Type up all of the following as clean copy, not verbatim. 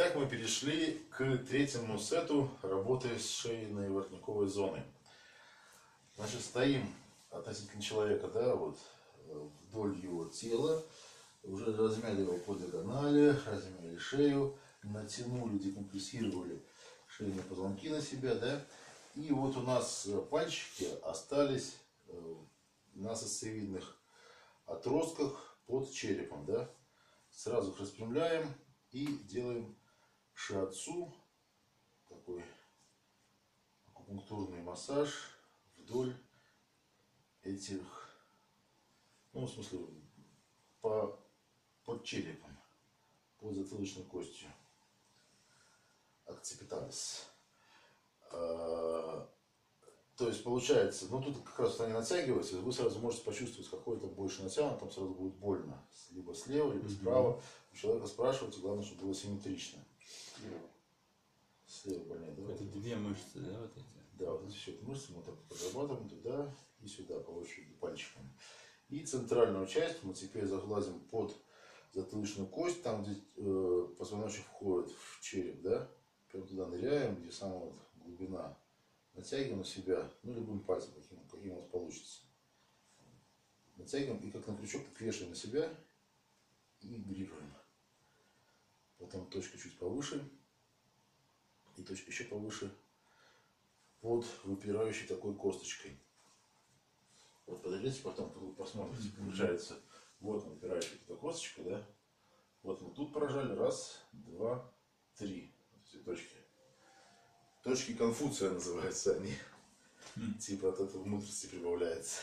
Итак, мы перешли к третьему сету работы с шейной воротниковой зоны. Значит, стоим относительно человека, да, вот вдоль его тела, уже размяли его по диагонали, размяли шею, натянули, декомпрессировали шейные позвонки на себя, да, и вот у нас пальчики остались на сосцевидных отростках под черепом, да, сразу их распрямляем и делаем шиатсу, такой акупунктурный массаж вдоль этих, ну, в смысле, под черепом, под затылочной костью, акцепиталис. То есть получается, ну тут как раз они натягиваются, вы сразу можете почувствовать, какой там больше натянут, там сразу будет больно, либо слева, либо справа. У человека спрашивается, главное, чтобы было симметрично. Слева больнее, да? Это две мышцы, да, вот эти? Да, вот эти все мышцы мы так разрабатываем туда и сюда, по очереди, пальчиками. И центральную часть мы теперь залазим под затылочную кость, там, где позвоночник входит в череп, да? Прям туда ныряем, где самая вот глубина. Натягиваем на себя, ну, любым пальцем, каким у вас получится. Натягиваем и как на крючок вешаем на себя и грируем. Потом точка чуть повыше и точка еще повыше под выпирающей такой косточкой. Вот подойдете, потом посмотрите, получается, вот мы выпирающая эта косточка, да? Вот мы тут поражали, раз, два, три, эти точки. Точки Конфуция называются они, типа от этого мудрости прибавляется.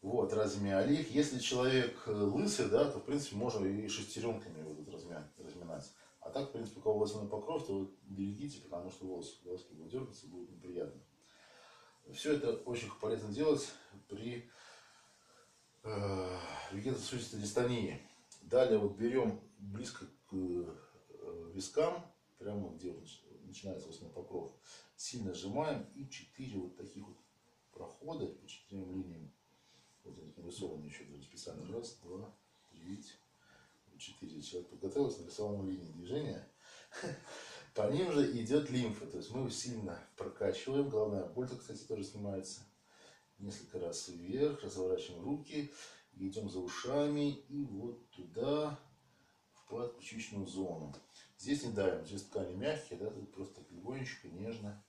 Вот, размяли их. Если человек лысый, да, то в принципе можно и шестеренками вот разминать. А так, в принципе, у кого волосяной покров, то берегите, потому что волоски будут дергаться, будет неприятно. Все это очень полезно делать при вегетососудистой дистонии. Далее вот берем близко к вискам, прямо где он начинается основной покров, сильно сжимаем и 4 вот таких вот прохода по 4 линиям, вот они нарисованы еще специально, раз, два, три, 4, человек подготовился, нарисовал линии движения, по ним же идет лимфа, то есть мы его сильно прокачиваем, головная боль, кстати, тоже снимается, несколько раз вверх, разворачиваем руки, идем за ушами и вот туда, в подключичную зону. Здесь не давим, здесь ткани мягкие, да, тут просто легонечко, нежно,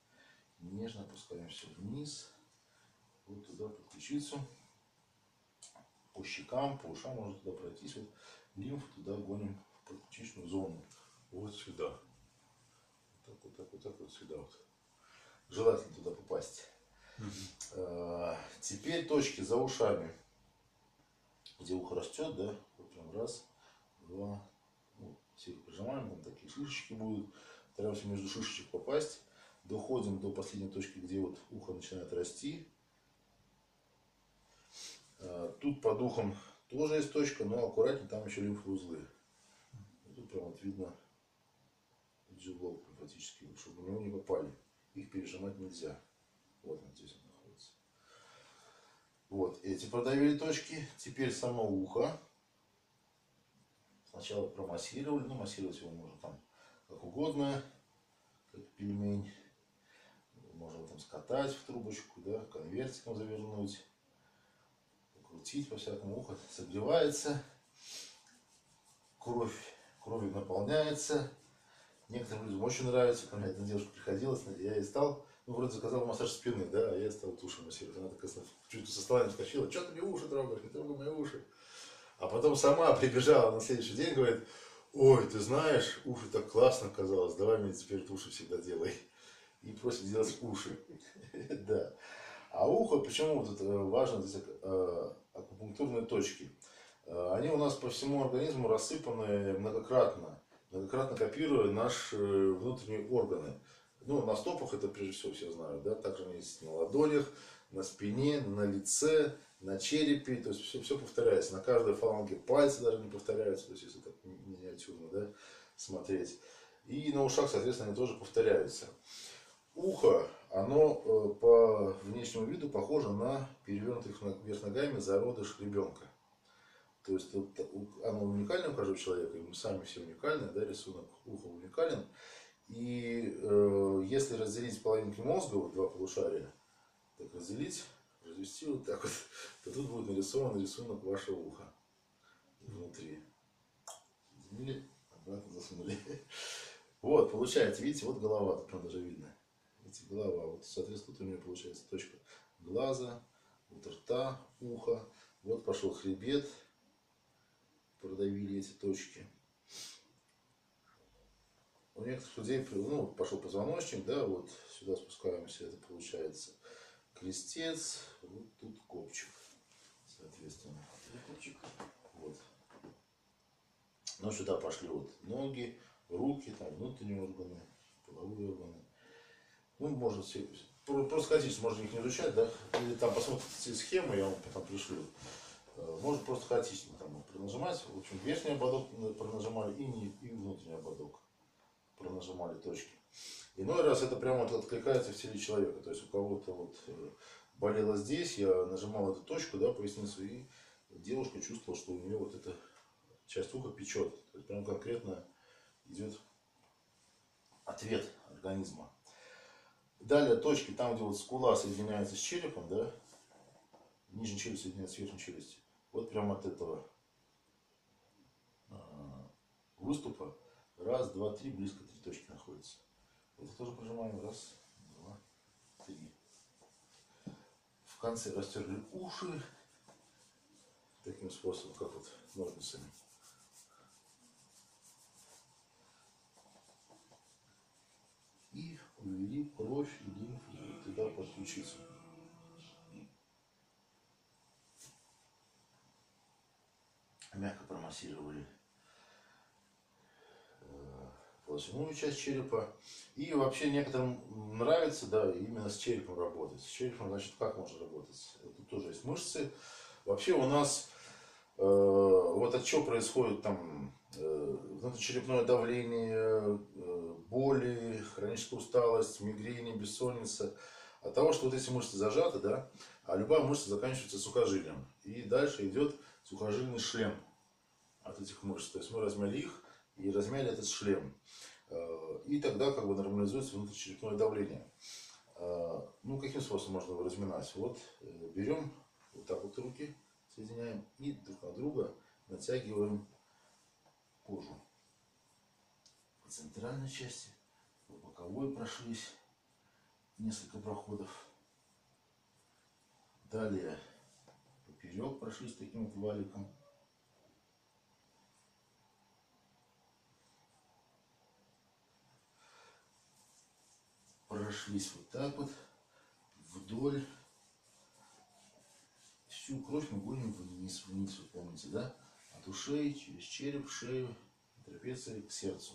нежно опускаемся вниз, вот туда под ключицу, по щекам, по ушам можно туда пройтись, вот лимфу туда гоним в подключичную зону, вот сюда, вот так вот сюда вот, желательно туда попасть. Теперь точки за ушами, где ухо растет, да, вот прям раз, два. Все их прижимаем, там такие шишечки будут, стараемся между шишечек попасть, доходим до последней точки, где вот ухо начинает расти. Тут под ухом тоже есть точка, но аккуратнее, там еще лимфоузлы. Тут прям вот видно узелок лимфатический, чтобы в него не попали, их пережимать нельзя. Вот он здесь находится. Вот эти продавили точки, теперь само ухо. Сначала промассировали, ну массировать его можно там как угодно, как пельмень, можно там скатать в трубочку, да, конвертиком завернуть, крутить, по всякому ухо согревается, кровью наполняется. Некоторым людям очень нравится, ко мне одна девушка приходила, я ей стал, ну вроде заказал массаж спины, да, а я стал вот уши массировать, она такая чуть со стола не вскочила, что ты мне уши трогаешь, не трогай мои уши. А потом сама прибежала на следующий день, говорит, ой, ты знаешь, уши так классно казалось, давай мне теперь уши всегда делай. И просит делать уши. Да. А ухо, почему вот это важно, здесь акупунктурные точки. Они у нас по всему организму рассыпаны многократно копируя наши внутренние органы. Ну, на стопах это прежде всего все знают, да, также они есть на ладонях, на спине, на лице, на черепе, то есть все повторяется, на каждой фаланге пальцы даже не повторяются, то есть если так миниатюрно, да, смотреть. И на ушах, соответственно, они тоже повторяются. Ухо, оно по внешнему виду похоже на перевернутый вверх ногами зародыш ребенка. То есть оно уникально у каждого человека, и мы сами все уникальны, да, рисунок уха уникален. И если разделить половинки мозга, вот два полушария, так разделить, развести вот так вот, то тут будет нарисован рисунок вашего уха внутри. Разделили, обратно засунули. Вот, получается, видите, вот голова, тут даже видно. Видите, голова, вот, соответственно, тут у меня получается точка глаза, вот рта, ухо. Вот пошел хребет, продавили эти точки. У некоторых людей, ну, пошел позвоночник, да, вот сюда спускаемся, это получается крестец, вот тут копчик, соответственно. Вот. Но сюда пошли вот ноги, руки, там внутренние органы, половые органы. Ну, можно все... Просто хотите, можно их не изучать, да? Или там посмотрите схемы, я вам потом пришлю. Можно просто хаотично там пронажимать. В общем, верхний ободок пронажимали и внутренний ободок пронажимали точки. Иной раз это прямо откликается в теле человека. То есть у кого-то вот болело здесь, я нажимал эту точку, да, поясницу, и девушка чувствовала, что у нее вот эта часть уха печет. То есть прям конкретно идет ответ организма. Далее точки, там где вот скула соединяется с черепом, да, нижняя челюсть соединяется с верхней челюстью, вот прямо от этого выступа, раз, два, три, близко три точки находятся. Это тоже прожимаем, раз, два, три. В конце растерли уши, таким способом, как вот ножницами. И увели кровь и лимфу туда подключиться. Мягко промассировали волосяную часть черепа. И вообще некоторым нравится, да, именно с черепом работать. С черепом, значит, как можно работать? Тут тоже есть мышцы. Вообще у нас вот от чего происходит там внутричерепное давление, боли, хроническая усталость, мигрени, бессонница. От того, что вот эти мышцы зажаты, да, а любая мышца заканчивается сухожилием. И дальше идет сухожильный шлем от этих мышц. То есть мы размяли их и размяли этот шлем. И тогда как бы нормализуется внутричерепное давление. Ну, каким способом можно его разминать? Вот берем вот так вот руки, соединяем и друг на друга натягиваем кожу. По центральной части, по боковой прошлись несколько проходов. Далее поперек прошлись таким вот валиком. Прошлись вот так вот вдоль. Всю кровь мы гоним вниз, вниз, вы помните, да? От ушей, через череп, шею, трапеции к сердцу.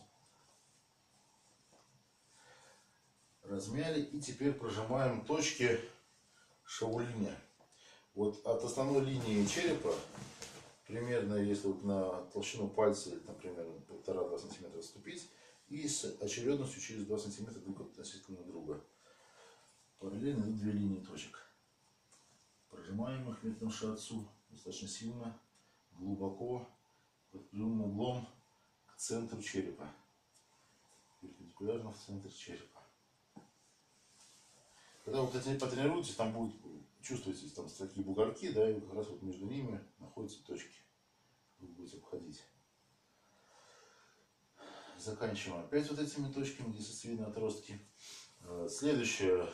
Размяли и теперь прожимаем точки шаулиня. Вот от основной линии черепа, примерно, если вот на толщину пальца, или там примерно 1,5-2 см отступить, и с очередностью через 2 см друг относительно друга. Параллельно идут две линии точек. Прожимаем их метным шарцу достаточно сильно, глубоко, под прямым углом к центру черепа. Перпендикулярно в центр черепа. Когда вы потренируетесь, там будет, чувствуете, там такие бугорки, да, и как раз вот между ними находятся точки. Вы будете обходить. Заканчиваем опять вот этими точками, здесь видно отростки. Следующая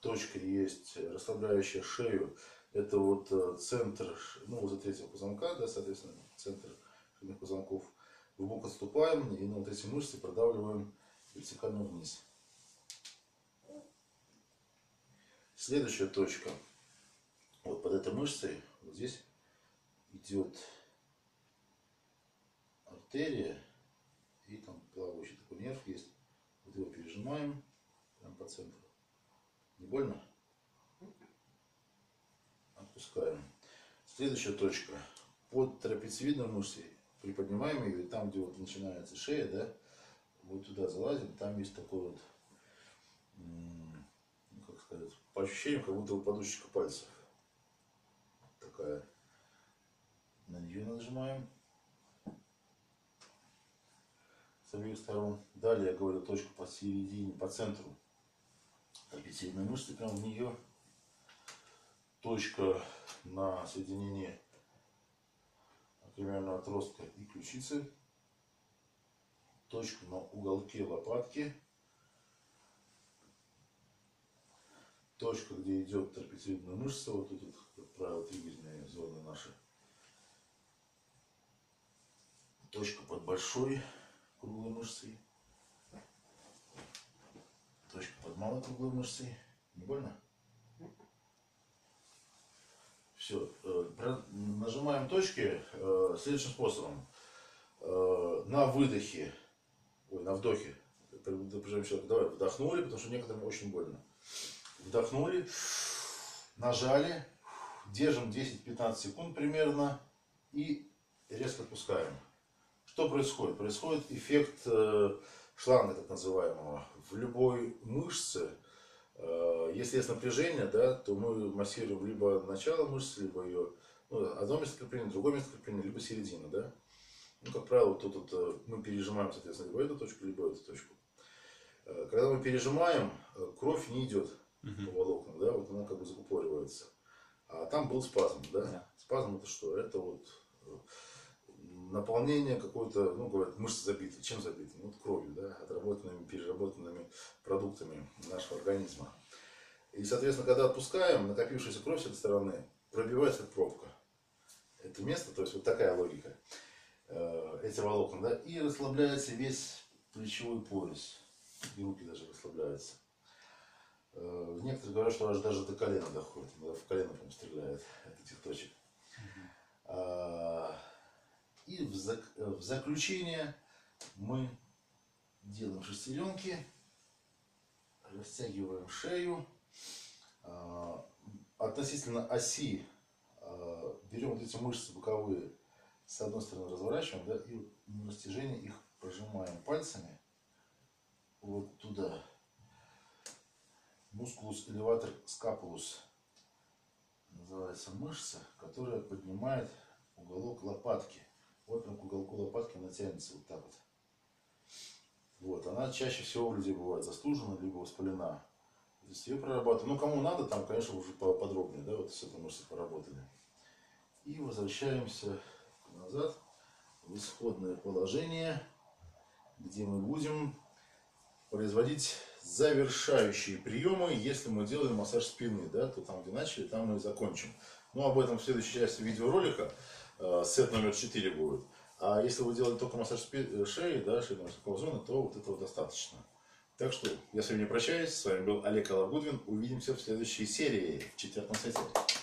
точка есть, расслабляющая шею. Это вот центр, ну, возле третьего позвонка, да, соответственно, центр шейных позвонков. Глубоко отступаем и на вот эти мышцы продавливаем вертикально вниз. Следующая точка, вот под этой мышцей, вот здесь идет артерия, и там плавающий такой нерв есть. Вот его пережимаем прямо по центру. Не больно? Отпускаем. Следующая точка, под трапециевидной мышцей, приподнимаем ее, и там, где вот начинается шея, да, вот туда залазим, там есть такой вот, как сказать, по ощущениям, как будто подушечка пальцев. Такая На нее нажимаем. С обеих сторон. Далее я говорю точку посередине, по центру. Объективной мышцы прямо в нее. Точка на соединении акромиального отростка и ключицы. Точку на уголке лопатки. Точка, где идет трапециевидная мышца, вот тут, как правило, триггерные зоны наши. Точка под большой круглой мышцей. Точка под малой круглой мышцей. Не больно? Все. Нажимаем точки следующим способом. На выдохе, ой, на вдохе. Предупреждаем человека, давай, вдохнули, потому что некоторым очень больно. Вдохнули, нажали, держим 10-15 секунд примерно и резко отпускаем. Что происходит? Происходит эффект шланга, так называемого. В любой мышце, если есть напряжение, да, то мы массируем либо начало мышцы, либо ее, ну, одно место крепления, другое место крепления, либо середина. Да? Ну, как правило, тут мы пережимаем, соответственно, либо эту точку, либо эту точку. Когда мы пережимаем, кровь не идет. По волокнам, да, вот она как бы закупоривается. А там был спазм, да? Спазм это что? Это вот наполнение какой-то, ну, говорят, мышцы забиты. Чем забиты? Ну, вот кровью, да, отработанными, переработанными продуктами нашего организма. И, соответственно, когда отпускаем, накопившаяся кровь с этой стороны пробивается как пробка. Это место, то есть вот такая логика. Эти волокна, да, и расслабляется весь плечевой пояс. И руки даже расслабляются. Некоторые говорят, что аж даже до колена доходит, в колено прям стреляет от этих точек. И в заключение мы делаем шестеренки, растягиваем шею. Относительно оси берем вот эти мышцы боковые, с одной стороны разворачиваем, да, и на растяжение их прожимаем пальцами вот туда. Мускулус элеватор скапулус называется мышца, которая поднимает уголок лопатки. Вот прям к уголку лопатки она тянется вот так вот. Вот, она чаще всего у людей бывает застужена, либо воспалена. То есть ее прорабатываем. Ну, кому надо, там, конечно, уже подробнее, да, вот с этой мышцей поработали. И возвращаемся назад в исходное положение, где мы будем производить завершающие приемы, если мы делаем массаж спины, да, то там, где начали, там мы и закончим. Но об этом в следующей части видеоролика, сет номер 4 будет. А если вы делали только массаж шеи, да, шейно-мозговой зоны, то вот этого достаточно. Так что я с вами не прощаюсь, с вами был Олег-Олаф Гудвин. Увидимся в следующей серии, в четвертом сете.